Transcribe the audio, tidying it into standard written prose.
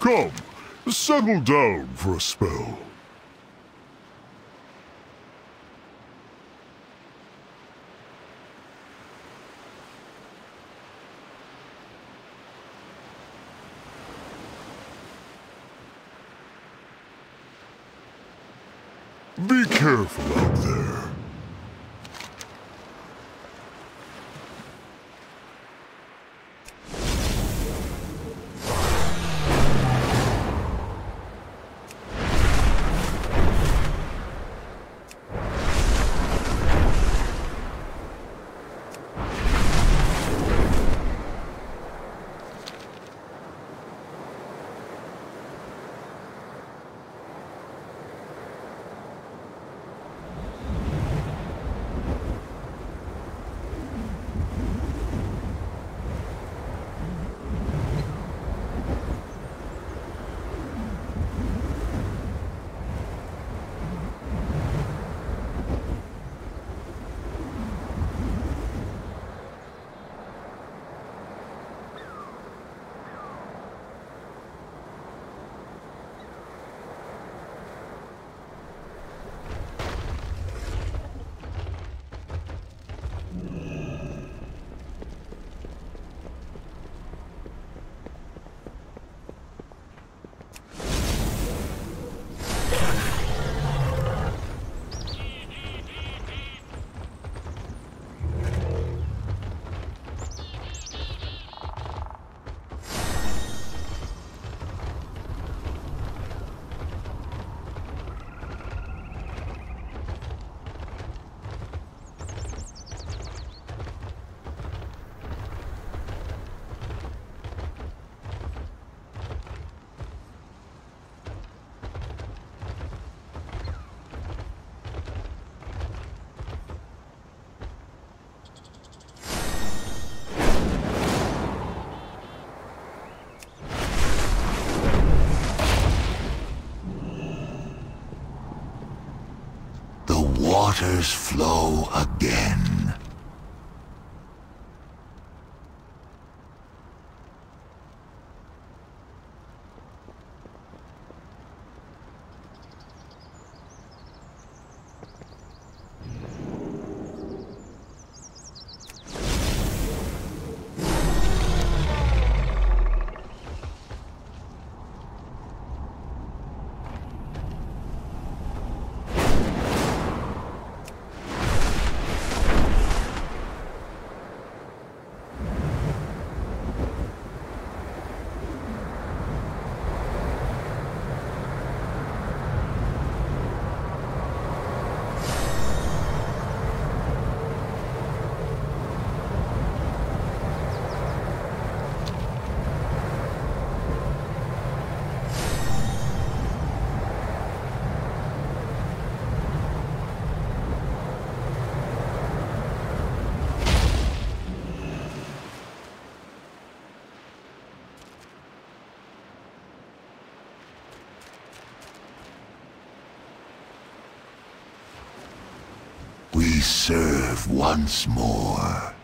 Come, settle down for a spell. Be careful out there. Waters flow again. We serve once more.